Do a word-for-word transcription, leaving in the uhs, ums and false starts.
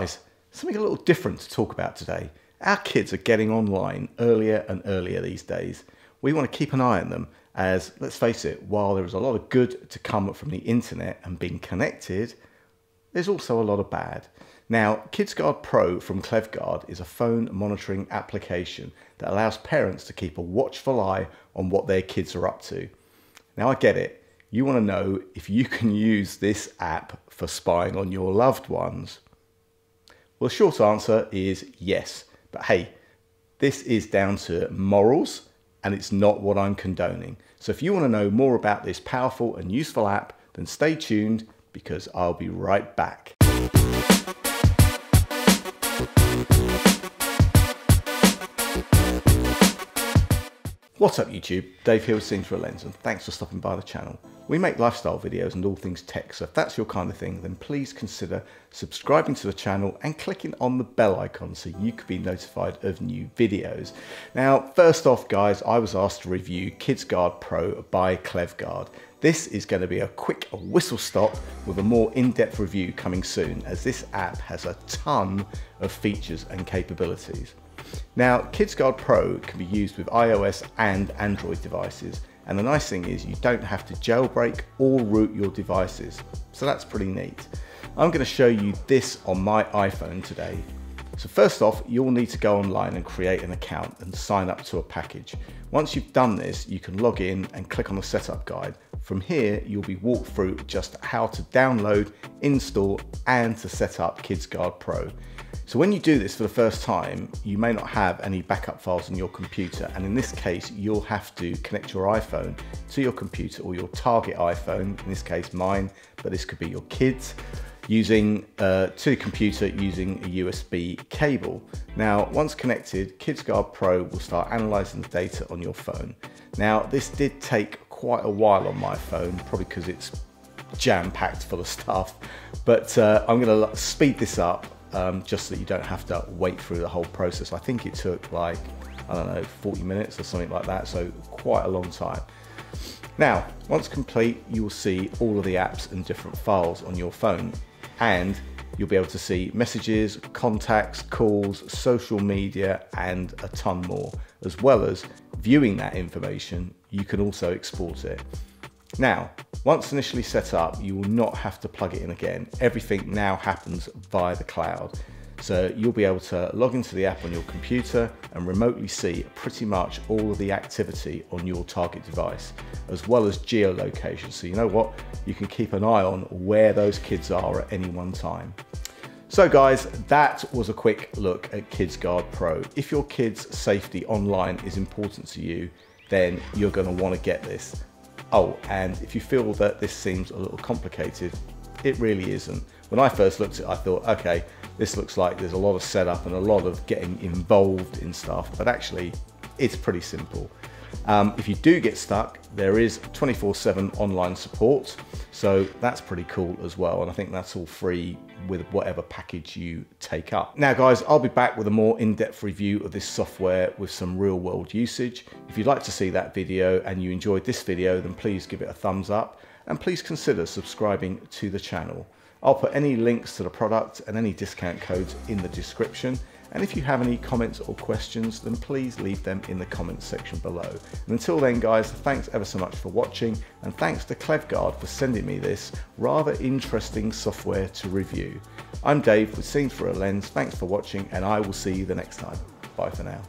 Guys, something a little different to talk about today. Our kids are getting online earlier and earlier these days. We want to keep an eye on them as, let's face it, while there is a lot of good to come from the internet and being connected, there's also a lot of bad. Now, KidsGuard Pro from ClevGuard is a phone monitoring application that allows parents to keep a watchful eye on what their kids are up to. Now, I get it. You want to know if you can use this app for spying on your loved ones. Well, the short answer is yes. But hey, this is down to morals and it's not what I'm condoning. So if you want to know more about this powerful and useful app, then stay tuned because I'll be right back. What's up YouTube, Dave here with Seen Through a Lens and thanks for stopping by the channel. We make lifestyle videos and all things tech, so if that's your kind of thing then please consider subscribing to the channel and clicking on the bell icon so you can be notified of new videos. Now first off guys, I was asked to review KidsGuard Pro by ClevGuard. This is going to be a quick whistle stop with a more in-depth review coming soon as this app has a ton of features and capabilities. Now, KidsGuard Pro can be used with iOS and Android devices, and the nice thing is you don't have to jailbreak or root your devices, so that's pretty neat. I'm going to show you this on my iPhone today. So first off, you'll need to go online and create an account and sign up to a package. Once you've done this, you can log in and click on the setup guide. From here, you'll be walked through just how to download, install, and to set up KidsGuard Pro. So when you do this for the first time, you may not have any backup files on your computer. And in this case, you'll have to connect your iPhone to your computer or your target iPhone, in this case mine, but this could be your kids, using uh, to the computer using a U S B cable. Now, once connected, KidsGuard Pro will start analyzing the data on your phone. Now, this did take quite a while on my phone, probably because it's jam-packed full of stuff, but uh, I'm gonna speed this up Um, just so that you don't have to wait through the whole process. I think it took like, I don't know, forty minutes or something like that, so quite a long time. Now, once complete, you will see all of the apps and different files on your phone, and you'll be able to see messages, contacts, calls, social media, and a ton more. As well as viewing that information, you can also export it. Now, once initially set up, you will not have to plug it in again. Everything now happens via the cloud. So you'll be able to log into the app on your computer and remotely see pretty much all of the activity on your target device, as well as geolocation. So you know what? You can keep an eye on where those kids are at any one time. So guys, that was a quick look at KidsGuard Pro. If your kids' safety online is important to you, then you're gonna wanna get this. Oh, and if you feel that this seems a little complicated, it really isn't. When I first looked at it, I thought, okay, this looks like there's a lot of setup and a lot of getting involved in stuff, but actually it's pretty simple. Um, if you do get stuck, there is twenty-four seven online support, so that's pretty cool as well, and I think that's all free with whatever package you take up. Now guys, I'll be back with a more in-depth review of this software with some real world usage. If you'd like to see that video and you enjoyed this video, then please give it a thumbs up and please consider subscribing to the channel. I'll put any links to the product and any discount codes in the description. And if you have any comments or questions, then please leave them in the comments section below. And until then guys, thanks ever so much for watching and thanks to ClevGuard for sending me this rather interesting software to review. I'm Dave with Seen Through a Lens, thanks for watching and I will see you the next time. Bye for now.